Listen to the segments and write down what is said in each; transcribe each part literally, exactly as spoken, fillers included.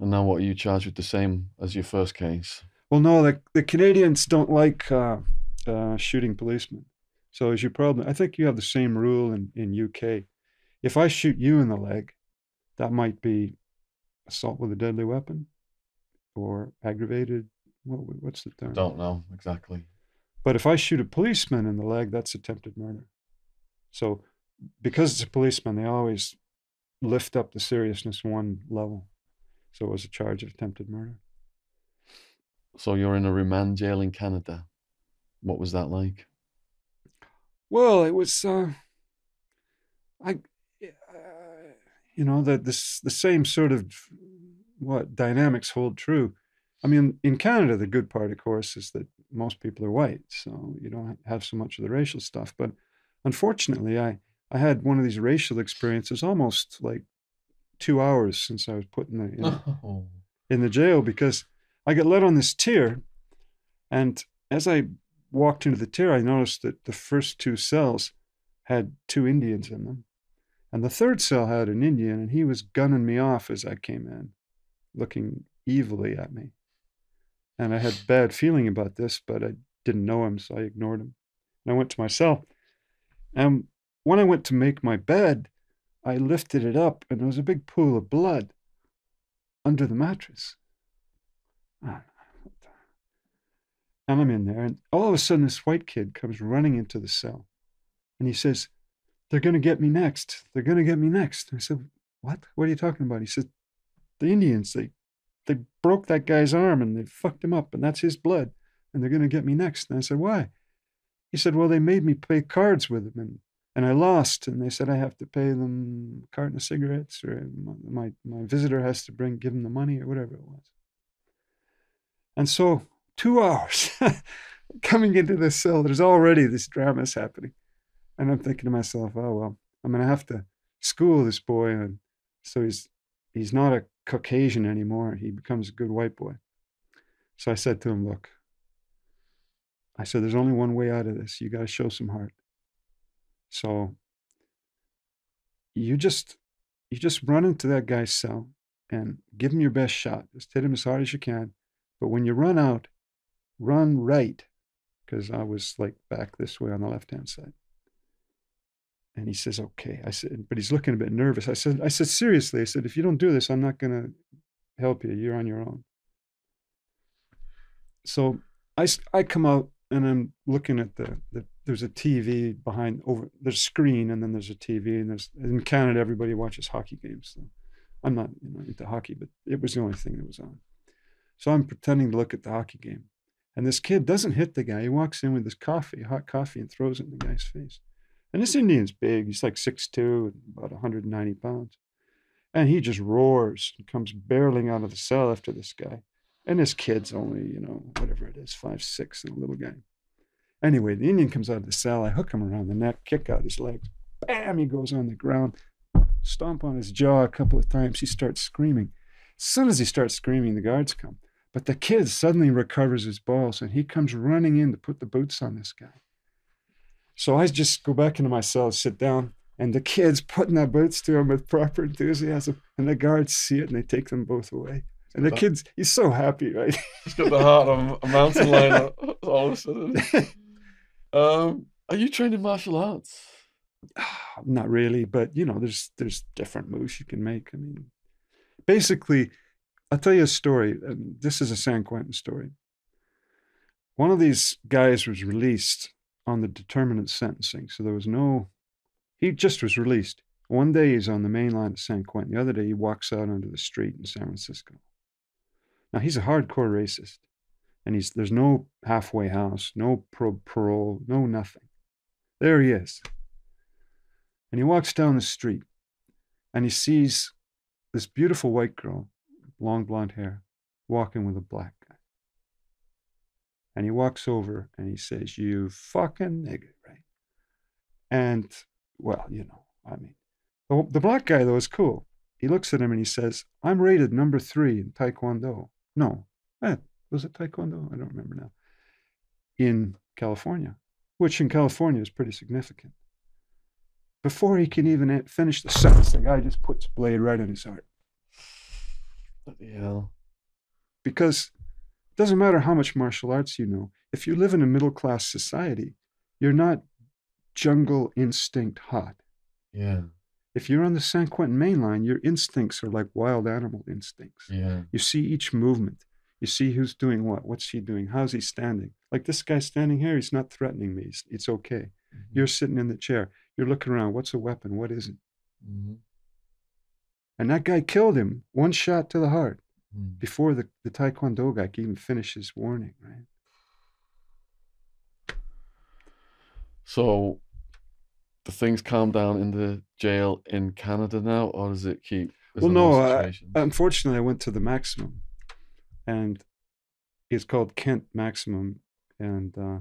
And now what, are you charged with the same as your first case? Well, no, the, the Canadians don't like uh, uh, shooting policemen. So as you probably, I think you have the same rule in, in U K. If I shoot you in the leg, that might be assault with a deadly weapon or aggravated, what, what's the term? I don't know exactly. But if I shoot a policeman in the leg, that's attempted murder. So because it's a policeman, they always lift up the seriousness one level. So it was a charge of attempted murder. So you're in a remand jail in Canada. What was that like? Well, it was, uh, I, uh, you know, the, this, the same sort of, what, dynamics hold true. I mean, in Canada, the good part, of course, is that most people are white, so you don't have so much of the racial stuff. But unfortunately, I, I had one of these racial experiences almost like two hours since I was put in the, in, oh. in the jail, because I got let on this tier, and as I walked into the tier, I noticed that the first two cells had two Indians in them, and the third cell had an Indian, and he was gunning me off as I came in, looking evilly at me. And I had a bad feeling about this, but I didn't know him, so I ignored him. And I went to my cell, and when I went to make my bed, I lifted it up, and there was a big pool of blood under the mattress. And I'm in there, and all of a sudden this white kid comes running into the cell, and he says, they're going to get me next. They're going to get me next. And I said, what? What are you talking about? He said, the Indians, they, they broke that guy's arm, and they fucked him up, and that's his blood, and they're going to get me next. And I said, why? He said, well, they made me play cards with them, and, and I lost, and they said I have to pay them a carton of cigarettes, or my, my visitor has to bring give them the money, or whatever it was. And so two hours coming into this cell, there's already this drama is happening. And I'm thinking to myself, oh, well, I'm going to have to school this boy. And so he's, he's not a Caucasian anymore. He becomes a good white boy. So I said to him, look, I said, there's only one way out of this. You got to show some heart. So you just, you just run into that guy's cell and give him your best shot. Just hit him as hard as you can. But when you run out, run right, because I was like back this way on the left-hand side. And he says, okay. I said, but he's looking a bit nervous. I said, I said, seriously, I said, if you don't do this, I'm not going to help you. You're on your own. So I, I come out, and I'm looking at the, the, there's a T V behind, over, there's a screen, and then there's a T V, and there's, in Canada, everybody watches hockey games. So I'm not, you know, into hockey, but it was the only thing that was on. So I'm pretending to look at the hockey game. And this kid doesn't hit the guy. He walks in with his coffee, hot coffee, and throws it in the guy's face. And this Indian's big. He's like six two, about one hundred ninety pounds. And he just roars and comes barreling out of the cell after this guy. And this kid's only, you know, whatever it is, five six, and a little guy. Anyway, the Indian comes out of the cell. I hook him around the neck, kick out his legs. Bam, he goes on the ground. Stomp on his jaw a couple of times. He starts screaming. As soon as he starts screaming, the guards come. But the kid suddenly recovers his balls, and he comes running in to put the boots on this guy. So I just go back into my cell, sit down, and the kid's putting their boots to him with proper enthusiasm, and the guards see it, and they take them both away. And the kid's, he's so happy, right? He's got the heart of a mountain lion all of a sudden. Um, are you trained in martial arts? Not really, but, you know, there's there's different moves you can make. I mean, basically, I'll tell you a story. And this is a San Quentin story. One of these guys was released on the determinant sentencing. So there was no, he just was released. One day he's on the main line of San Quentin. The other day he walks out onto the street in San Francisco. Now he's a hardcore racist. And he's there's no halfway house, no pro parole, no nothing. There he is. And he walks down the street, and he sees this beautiful white girl, long blonde hair, walking with a black guy. And he walks over and he says, you fucking nigger, right? And, well, you know, I mean, the, the black guy, though, is cool. He looks at him and he says, I'm rated number three in Taekwondo. No, eh, was it Taekwondo? I don't remember now. In California, which in California is pretty significant. Before he can even finish the sentence, the guy just puts a blade right in his heart. What the hell? Because it doesn't matter how much martial arts you know. If you live in a middle-class society, you're not jungle instinct hot. Yeah. If you're on the San Quentin main line, your instincts are like wild animal instincts. Yeah. You see each movement. You see who's doing what. What's he doing? How's he standing? Like this guy standing here, he's not threatening me. It's, it's okay. Mm-hmm. You're sitting in the chair. You're looking around. What's a weapon? What isn't? Mm-hmm. And that guy killed him. One shot to the heart. Mm-hmm. Before the, the Taekwondo guy could even finish his warning, right? So the things calm down in the jail in Canada now, or does it keep? Well, no, I, unfortunately, I went to the maximum, and it's called Kent Maximum, and uh,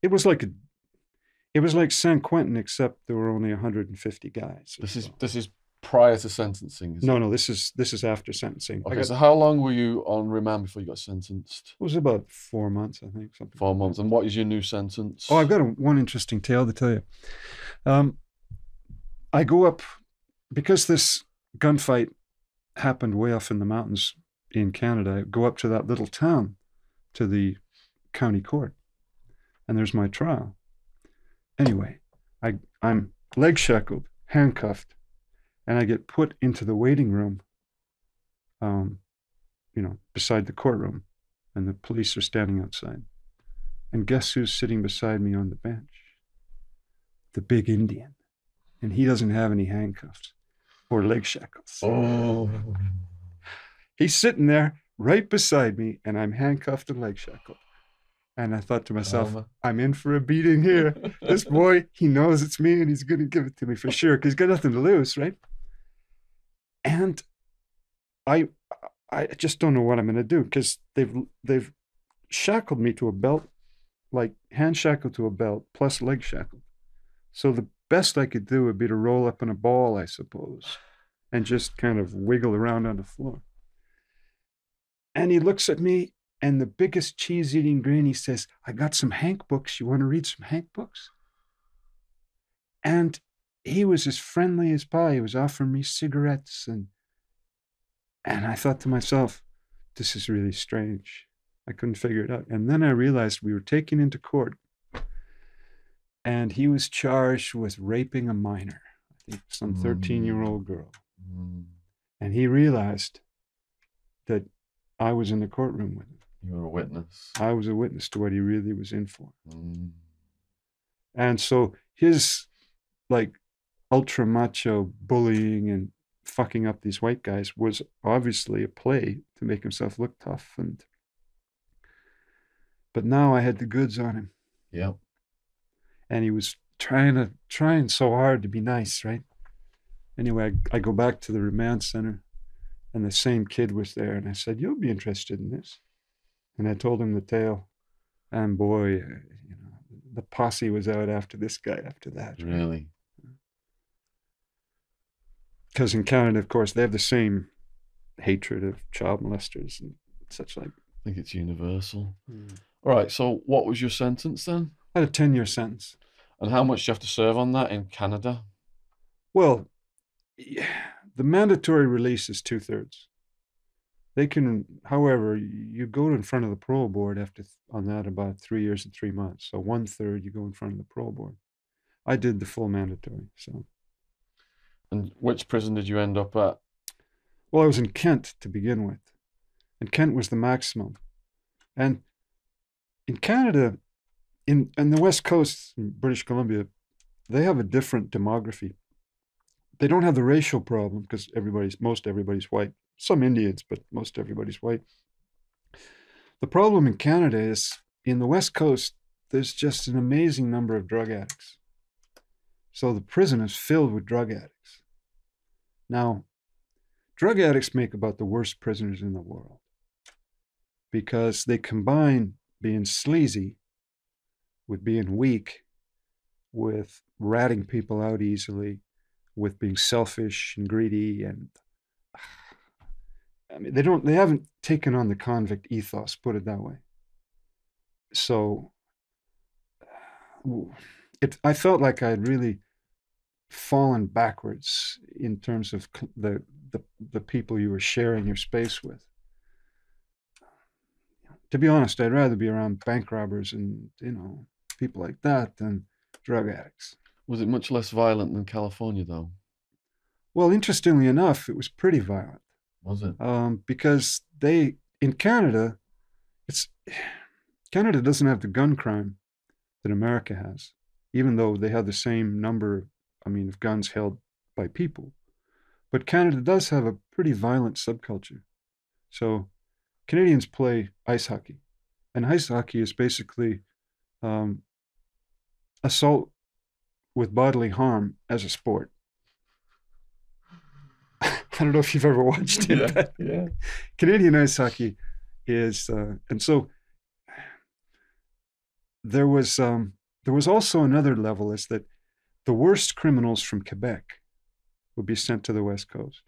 it was like a, it was like San Quentin, except there were only one hundred fifty guys. This is so. This is prior to sentencing. Isn't no, it? no, this is this is after sentencing. Okay, got, so how long were you on remand before you got sentenced? It was about four months, I think. Something four like months. That. And what is your new sentence? Oh, I've got a, one interesting tale to tell you. Um, I go up because this gunfight happened way off in the mountains in Canada. I go up to that little town, to the county court, and there's my trial. Anyway, I I'm leg shackled, handcuffed. And I get put into the waiting room, um, you know, beside the courtroom. And the police are standing outside. And guess who's sitting beside me on the bench? The big Indian. And he doesn't have any handcuffs or leg shackles. Oh. He's sitting there right beside me, and I'm handcuffed and leg shackled. And I thought to myself, um, I'm in for a beating here. This boy, he knows it's me, and he's going to give it to me for sure, because he's got nothing to lose, right? And I, I just don't know what I'm going to do, because they've they've shackled me to a belt, like hand shackled to a belt plus leg shackled. So the best I could do would be to roll up in a ball, I suppose, and just kind of wiggle around on the floor. And he looks at me, and the biggest cheese-eating grin, he says, "I got some Hank books. You want to read some Hank books?" And he was as friendly as pie. He was offering me cigarettes. And, and I thought to myself, this is really strange. I couldn't figure it out. And then I realized we were taken into court, and he was charged with raping a minor, I think some thirteen-year-old girl. Mm. And he realized that I was in the courtroom with him. You were a witness. I was a witness to what he really was in for. Mm. And so his, like, ultra macho bullying and fucking up these white guys was obviously a play to make himself look tough. And but now I had the goods on him. Yeah. And he was trying to trying so hard to be nice, right? Anyway, I, I go back to the remand center, and the same kid was there, and I said, "You'll be interested in this." And I told him the tale, and boy, you know, the posse was out after this guy after that. Really? Because in Canada, of course, they have the same hatred of child molesters and such like. I think it's universal. Mm. All right, so what was your sentence then? I had a ten-year sentence. And how much do you have to serve on that in Canada? Well, yeah, the mandatory release is two-thirds. They can, however, you go in front of the parole board after on that about three years and three months. So one third you go in front of the parole board. I did the full mandatory. So. And which prison did you end up at? Well, I was in Kent to begin with, and Kent was the maximum. And in Canada, in in the West Coast, in British Columbia, they have a different demography. They don't have the racial problem because everybody's most everybody's white. Some Indians, but most everybody's white. The problem in Canada is in the West Coast, there's just an amazing number of drug addicts. So the prison is filled with drug addicts. Now, drug addicts make about the worst prisoners in the world because they combine being sleazy with being weak, with ratting people out easily, with being selfish and greedy and... I mean, they don't, they haven't taken on the convict ethos, put it that way. So it, I felt like I had really fallen backwards in terms of the, the, the people you were sharing your space with. To be honest, I'd rather be around bank robbers and, you know, people like that than drug addicts. Was it much less violent than California, though? Well, interestingly enough, it was pretty violent. Was it? Um, because they, in Canada, it's, Canada doesn't have the gun crime that America has, even though they have the same number, I mean, of guns held by people. But Canada does have a pretty violent subculture. So Canadians play ice hockey, and ice hockey is basically um, assault with bodily harm as a sport. I don't know if you've ever watched it. Yeah, but yeah. Canadian ice hockey is, uh, and so there was um, there was also another level, is that the worst criminals from Quebec would be sent to the West Coast.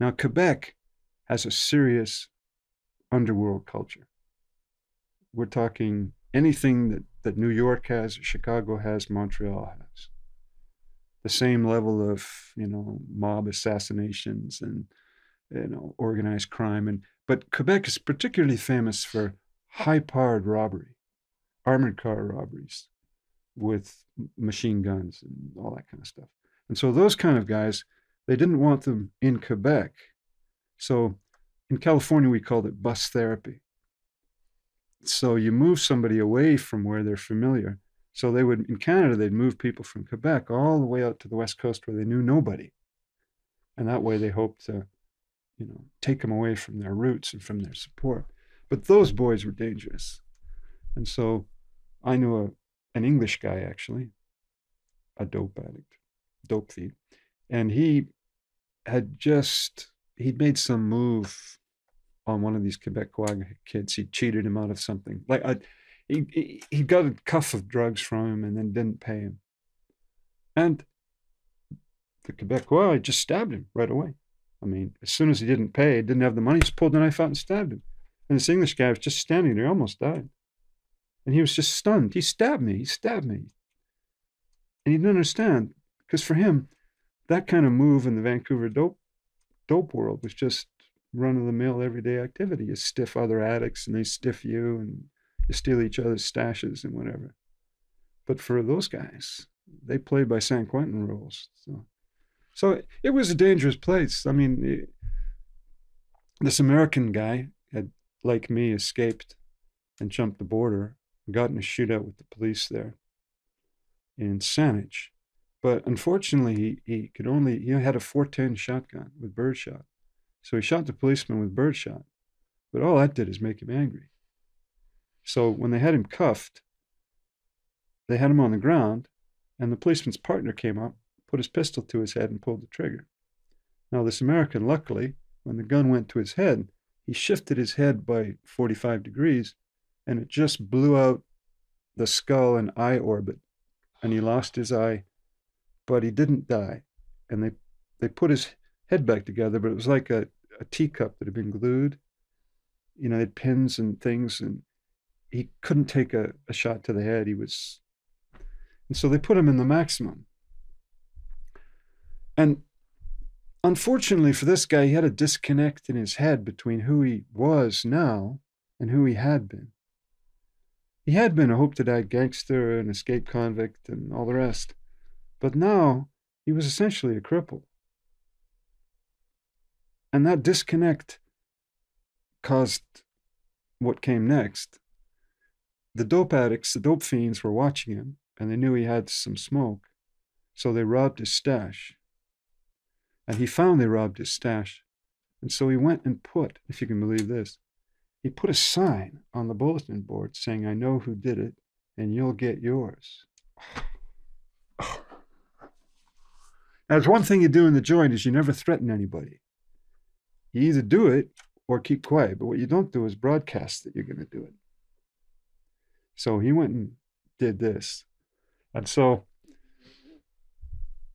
Now, Quebec has a serious underworld culture. We're talking anything that, that New York has, Chicago has, Montreal has. The same level of, you know, mob assassinations and, you know, organized crime. And but Quebec is particularly famous for high-powered robbery, armored car robberies with machine guns and all that kind of stuff. And so those kind of guys, they didn't want them in Quebec. So in California, we called it bus therapy. So you move somebody away from where they're familiar. So they would, in Canada, they'd move people from Quebec all the way out to the West Coast where they knew nobody. And that way they hoped to, you know, take them away from their roots and from their support. But those boys were dangerous. And so I knew a, an English guy, actually, a dope addict, dope thief. And he had just... he'd made some move on one of these Quebecois kids. He cheated him out of something. Like I, he, he got a cuff of drugs from him and then didn't pay him. And the Quebecois just stabbed him right away. I mean, as soon as he didn't pay, didn't have the money, just pulled the knife out and stabbed him. And this English guy was just standing there, almost died. And he was just stunned. He stabbed me, he stabbed me. And he didn't understand, because for him, that kind of move in the Vancouver dope dope world was just run-of-the-mill everyday activity. You stiff other addicts and they stiff you and you steal each other's stashes and whatever. But for those guys, they played by San Quentin rules. So, so it, it was a dangerous place. I mean, it, this American guy had, like me, escaped and jumped the border and got in a shootout with the police there in Saanich. But unfortunately, he, he could only, he had a four ten shotgun with birdshot. So he shot the policeman with birdshot. But all that did is make him angry. So when they had him cuffed, they had him on the ground, and the policeman's partner came up, put his pistol to his head, and pulled the trigger. Now, this American, luckily, when the gun went to his head, he shifted his head by forty-five degrees, and it just blew out the skull and eye orbit, and he lost his eye. But he didn't die, and they they put his head back together, but it was like a, a teacup that had been glued. You know, they had pins and things, and he couldn't take a, a shot to the head. He was, and so they put him in the maximum. And unfortunately for this guy, he had a disconnect in his head between who he was now and who he had been. He had been a hope-to-die gangster, an escaped convict, and all the rest. But now he was essentially a cripple. And that disconnect caused what came next. The dope addicts, the dope fiends were watching him, and they knew he had some smoke. So they robbed his stash. And he found they robbed his stash. And so he went and put, if you can believe this, he put a sign on the bulletin board saying, "I know who did it, and you'll get yours." Now, there's one thing you do in the joint is you never threaten anybody. You either do it or keep quiet, but what you don't do is broadcast that you're going to do it. So he went and did this. And so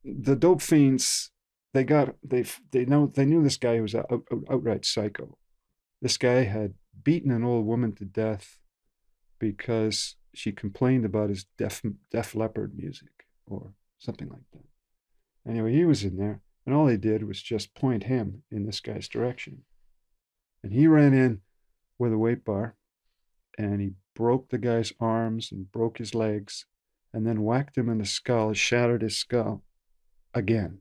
the dope fiends, they got, they they know they knew this guy who was an out, out, outright psycho. This guy had beaten an old woman to death because she complained about his Def, Def Leppard music or something like that. Anyway, he was in there, And all they did was just point him in this guy's direction. And he ran in with a weight bar, and he broke the guy's arms and broke his legs, and then whacked him in the skull, shattered his skull again.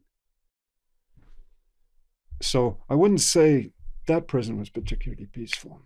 So I wouldn't say that prison was particularly peaceful.